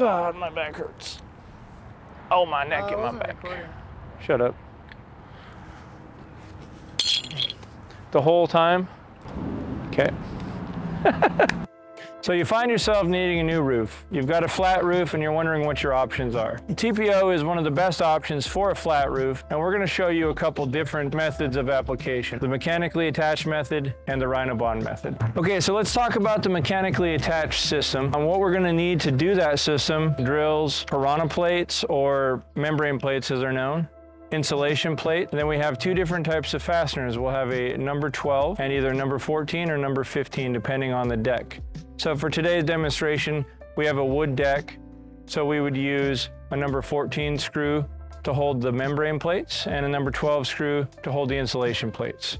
God, my back hurts. Oh, my neck and my back. Recording. Shut up. The whole time? Okay. So you find yourself needing a new roof. You've got a flat roof and you're wondering what your options are. TPO is one of the best options for a flat roof, and we're going to show you a couple different methods of application: the mechanically attached method and the Rhinobond method. Okay, so let's talk about the mechanically attached system and what we're going to need to do that system: drills, piranha plates or membrane plates as they're known, insulation plate, and then we have two different types of fasteners. We'll have a number 12 and either number 14 or number 15 depending on the deck. So for today's demonstration, we have a wood deck, so we would use a number 14 screw to hold the membrane plates and a number 12 screw to hold the insulation plates.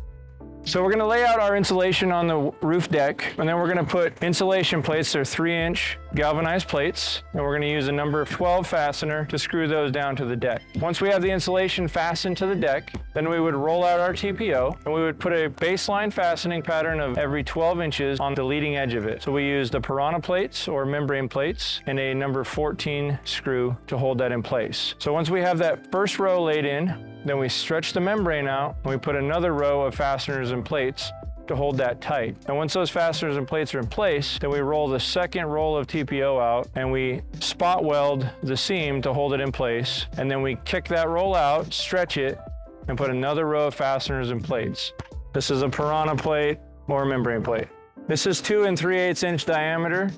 So we're going to lay out our insulation on the roof deck, and then we're going to put insulation plates. They're 3-inch galvanized plates, and we're going to use a number 12 fastener to screw those down to the deck. Once we have the insulation fastened to the deck, then we would roll out our TPO, and we would put a baseline fastening pattern of every 12 inches on the leading edge of it. So we use the piranha plates or membrane plates and a number 14 screw to hold that in place. So once we have that first row laid in, then we stretch the membrane out and we put another row of fasteners and plates to hold that tight. And once those fasteners and plates are in place, then we roll the second roll of TPO out and we spot weld the seam to hold it in place. And then we kick that roll out, stretch it, and put another row of fasteners and plates. This is a piranha plate or membrane plate. This is 2 3/8 inch diameter.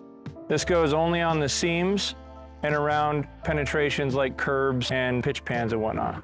This goes only on the seams and around penetrations like curbs and pitch pans and whatnot.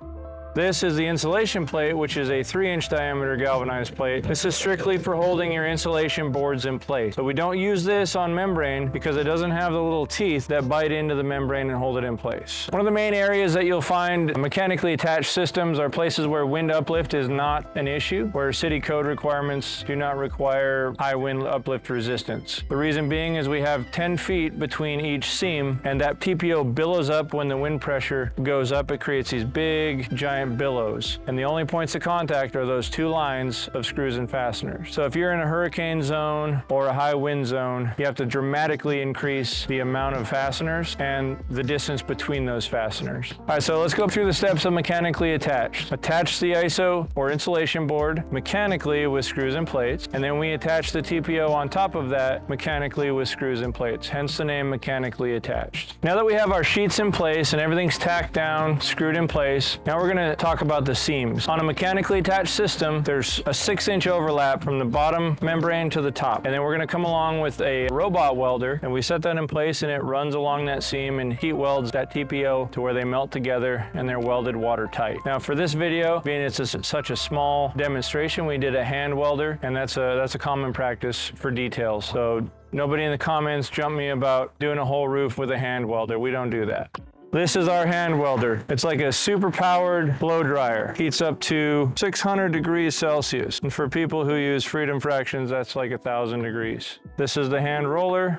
This is the insulation plate, which is a 3-inch diameter galvanized plate. This is strictly for holding your insulation boards in place. So we don't use this on membrane because it doesn't have the little teeth that bite into the membrane and hold it in place. One of the main areas that you'll find mechanically attached systems are places where wind uplift is not an issue, where city code requirements do not require high wind uplift resistance. The reason being is we have 10 feet between each seam, and that TPO billows up when the wind pressure goes up. It creates these big, giant billows, and the only points of contact are those two lines of screws and fasteners. So if you're in a hurricane zone or a high wind zone, you have to dramatically increase the amount of fasteners and the distance between those fasteners. All right, so let's go through the steps of mechanically attached. Attach the ISO or insulation board mechanically with screws and plates, and then we attach the TPO on top of that mechanically with screws and plates, hence the name mechanically attached. Now that we have our sheets in place and everything's tacked down, screwed in place, now we're going to talk about the seams. On a mechanically attached system, there's a 6-inch overlap from the bottom membrane to the top, and then we're going to come along with a robot welder, and we set that in place, and it runs along that seam and heat welds that TPO to where they melt together and they're welded watertight. Now for this video, being it's such a small demonstration, we did a hand welder, and that's a common practice for details. So nobody in the comments jump me about doing a whole roof with a hand welder. We don't do that. This is our hand welder. It's like a super powered blow dryer. Heats up to 600 degrees Celsius. And for people who use freedom fractions, that's like 1,000 degrees. This is the hand roller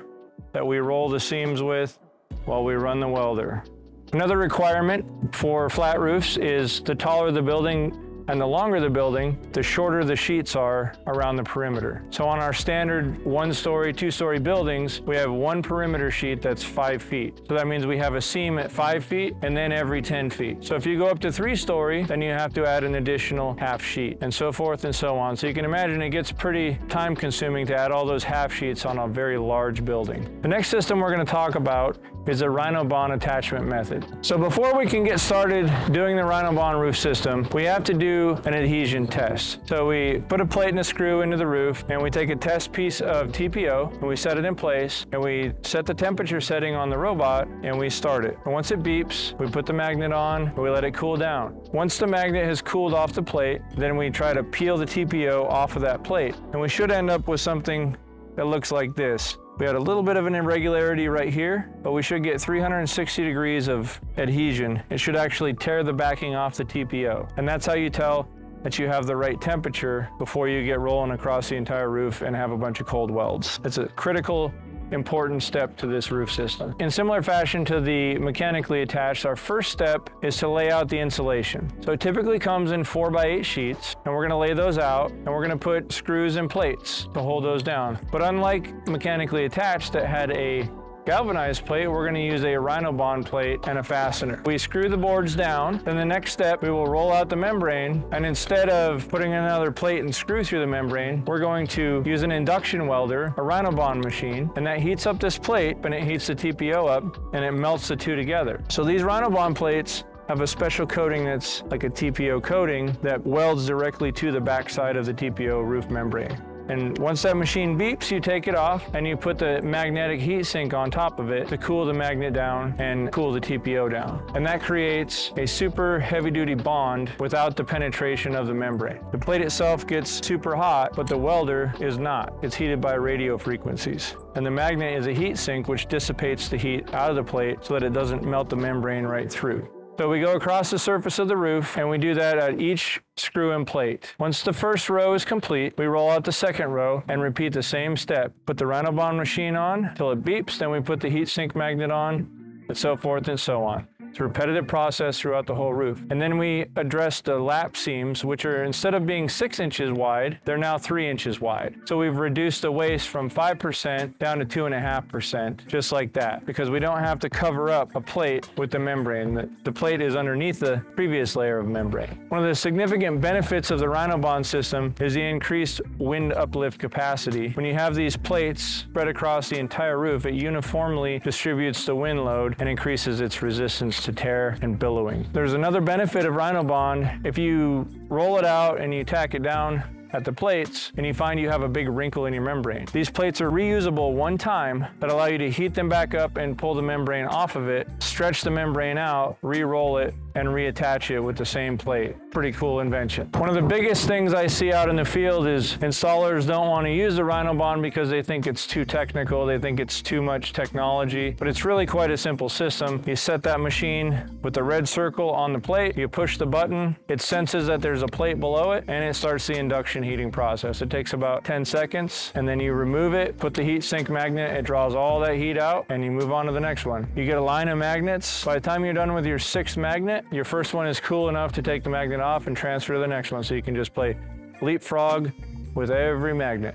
that we roll the seams with while we run the welder. Another requirement for flat roofs is the taller the building and the longer the building, the shorter the sheets are around the perimeter. So on our standard 1-story, 2-story buildings, we have one perimeter sheet that's 5 feet. So that means we have a seam at 5 feet and then every 10 feet. So if you go up to 3-story, then you have to add an additional half sheet and so forth and so on. So you can imagine it gets pretty time consuming to add all those half sheets on a very large building. The next system we're going to talk about is the Rhinobond attachment method. So before we can get started doing the Rhinobond roof system, we have to do an adhesion test. So we put a plate and a screw into the roof, and we take a test piece of TPO and we set it in place, and we set the temperature setting on the robot and we start it. And once it beeps, we put the magnet on and we let it cool down. Once the magnet has cooled off the plate, then we try to peel the TPO off of that plate, and we should end up with something that looks like this. We had a little bit of an irregularity right here, but we should get 360 degrees of adhesion. It should actually tear the backing off the TPO. And that's how you tell that you have the right temperature before you get rolling across the entire roof and have a bunch of cold welds. It's a critical, important step to this roof system. In similar fashion to the mechanically attached, our first step is to lay out the insulation. So it typically comes in 4x8 sheets, and we're going to lay those out, and we're going to put screws and plates to hold those down. But unlike mechanically attached that had a galvanized plate, we're going to use a Rhino-Bond plate and a fastener. We screw the boards down, then the next step we will roll out the membrane, and instead of putting another plate and screw through the membrane, we're going to use an induction welder, a Rhino-Bond machine, and that heats up this plate, and it heats the TPO up and it melts the two together. So these Rhino-Bond plates have a special coating that's like a TPO coating that welds directly to the backside of the TPO roof membrane. And once that machine beeps, you take it off and you put the magnetic heat sink on top of it to cool the magnet down and cool the TPO down. And that creates a super heavy-duty bond without the penetration of the membrane. The plate itself gets super hot, but the welder is not. It's heated by radio frequencies. And the magnet is a heat sink which dissipates the heat out of the plate so that it doesn't melt the membrane right through. So we go across the surface of the roof, and we do that at each screw and plate. Once the first row is complete, we roll out the second row and repeat the same step. Put the Rhino-Bond machine on until it beeps, then we put the heat sink magnet on, and so forth and so on. It's a repetitive process throughout the whole roof. And then we address the lap seams, which are, instead of being 6 inches wide, they're now 3 inches wide. So we've reduced the waste from 5% down to 2.5%, just like that, because we don't have to cover up a plate with the membrane. The plate is underneath the previous layer of membrane. One of the significant benefits of the Rhino-Bond system is the increased wind uplift capacity. When you have these plates spread across the entire roof, it uniformly distributes the wind load and increases its resistance to tear and billowing. There's another benefit of Rhino-Bond. If you roll it out and you tack it down at the plates and you find you have a big wrinkle in your membrane, these plates are reusable one time that allow you to heat them back up and pull the membrane off of it, stretch the membrane out, re-roll it, and reattach it with the same plate. Pretty cool invention. One of the biggest things I see out in the field is installers don't want to use the Rhino-Bond because they think it's too technical, they think it's too much technology, but it's really quite a simple system. You set that machine with the red circle on the plate, you push the button, it senses that there's a plate below it, and it starts the induction heating process. It takes about 10 seconds, and then you remove it, put the heat sink magnet, it draws all that heat out, and you move on to the next one. You get a line of magnets. By the time you're done with your 6th magnet, your first one is cool enough to take the magnet off and transfer to the next one, so you can just play leapfrog with every magnet.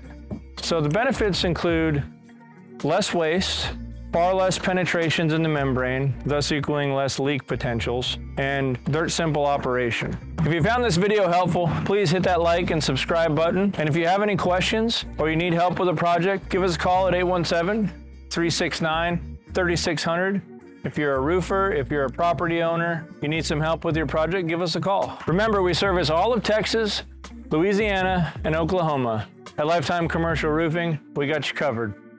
So the benefits include less waste, far less penetrations in the membrane, thus equaling less leak potentials, and dirt simple operation. If you found this video helpful, please hit that like and subscribe button. And if you have any questions or you need help with a project, give us a call at 817-369-3600. If you're a roofer, if you're a property owner, you need some help with your project, give us a call. Remember, we service all of Texas, Louisiana, and Oklahoma. At Lifetime Commercial Roofing, we got you covered.